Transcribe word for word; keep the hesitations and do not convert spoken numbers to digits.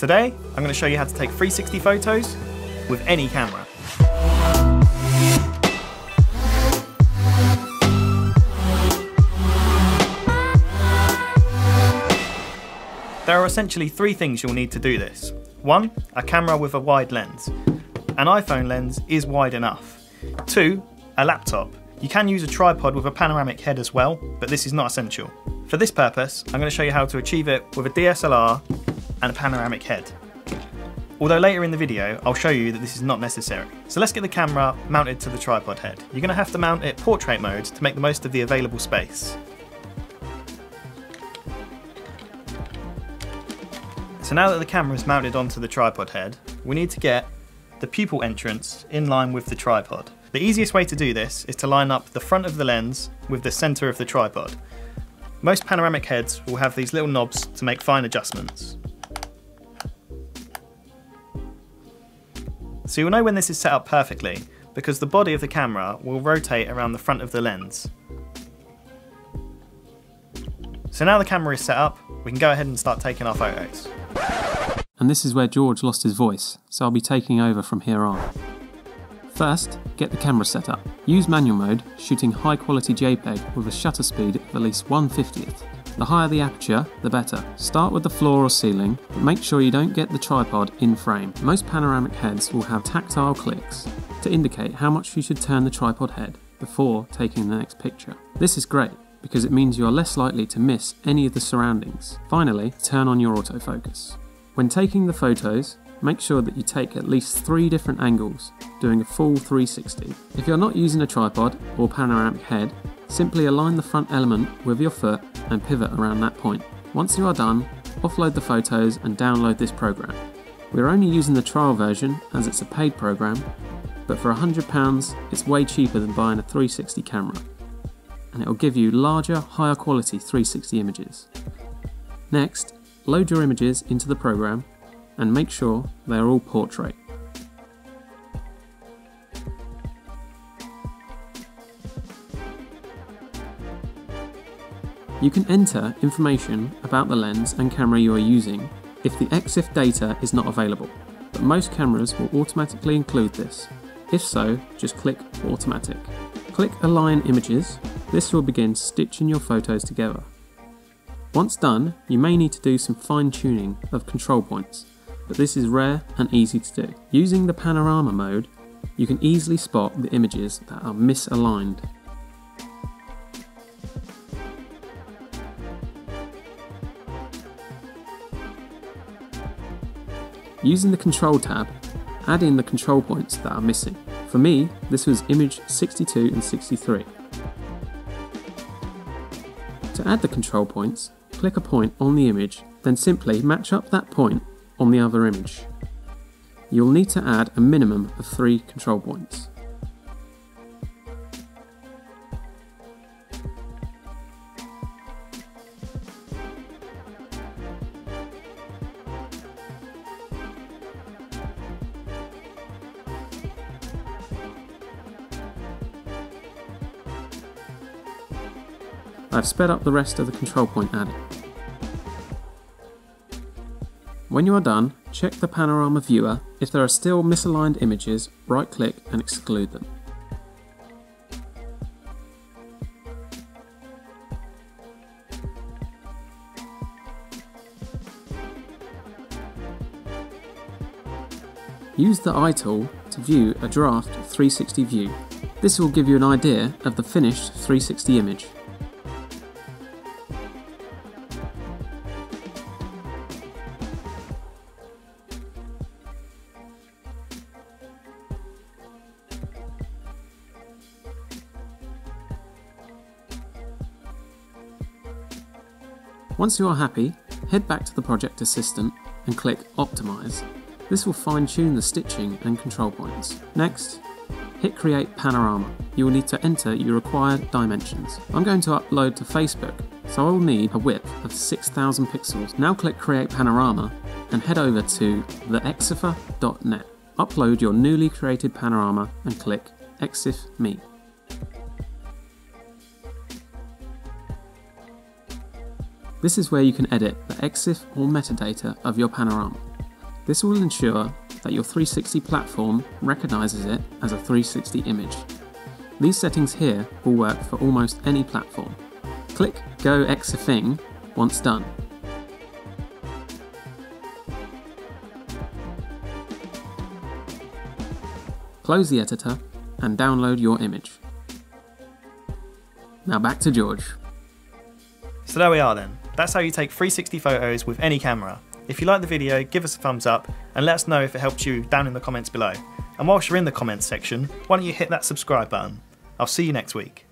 Today, I'm going to show you how to take three sixty photos with any camera. There are essentially three things you'll need to do this. One, a camera with a wide lens. An iPhone lens is wide enough. Two, a laptop. You can use a tripod with a panoramic head as well, but this is not essential. For this purpose, I'm going to show you how to achieve it with a D S L R and a panoramic head. Although later in the video, I'll show you that this is not necessary. So let's get the camera mounted to the tripod head. You're going to have to mount it portrait mode to make the most of the available space. So now that the camera is mounted onto the tripod head, we need to get the pupil entrance in line with the tripod. The easiest way to do this is to line up the front of the lens with the center of the tripod. Most panoramic heads will have these little knobs to make fine adjustments. So you'll know when this is set up perfectly because the body of the camera will rotate around the front of the lens. So now the camera is set up, we can go ahead and start taking our photos. And this is where George lost his voice, so I'll be taking over from here on. First, get the camera set up. Use manual mode, shooting high quality JPEG with a shutter speed of at least one fiftieth. The higher the aperture, the better. Start with the floor or ceiling, but make sure you don't get the tripod in frame. Most panoramic heads will have tactile clicks to indicate how much you should turn the tripod head before taking the next picture. This is great because it means you are less likely to miss any of the surroundings. Finally, turn on your autofocus. When taking the photos, make sure that you take at least three different angles, doing a full three sixty. If you're not using a tripod or panoramic head, simply align the front element with your foot and pivot around that point. Once you are done, offload the photos and download this program. We're only using the trial version as it's a paid program, but for one hundred pounds it's way cheaper than buying a three sixty camera, and it'll give you larger, higher quality three sixty images. Next, load your images into the program and make sure they are all portrait. You can enter information about the lens and camera you are using if the EXIF data is not available, but most cameras will automatically include this. If so, just click Automatic. Click Align Images. This will begin stitching your photos together. Once done, you may need to do some fine-tuning of control points, but this is rare and easy to do. Using the panorama mode, you can easily spot the images that are misaligned. Using the control tab, add in the control points that are missing. For me, this was image sixty-two and sixty-three. To add the control points, click a point on the image, then simply match up that point on the other image. You'll need to add a minimum of three control points. I've sped up the rest of the control point added. When you are done, check the panorama viewer. If there are still misaligned images, right click and exclude them. Use the eye tool to view a draft three sixty view. This will give you an idea of the finished three sixty image. Once you are happy, head back to the Project Assistant and click Optimize. This will fine-tune the stitching and control points. Next, hit Create Panorama. You will need to enter your required dimensions. I'm going to upload to Facebook, so I will need a width of six thousand pixels. Now click Create Panorama and head over to the exifer dot net. Upload your newly created panorama and click EXIF Me. This is where you can edit the EXIF or metadata of your panorama. This will ensure that your three sixty platform recognizes it as a three sixty image. These settings here will work for almost any platform. Click Go EXIFing once done. Close the editor and download your image. Now back to George. So there we are then. That's how you take three sixty photos with any camera. If you like the video, give us a thumbs up and let us know if it helped you down in the comments below. And whilst you're in the comments section, why don't you hit that subscribe button? I'll see you next week.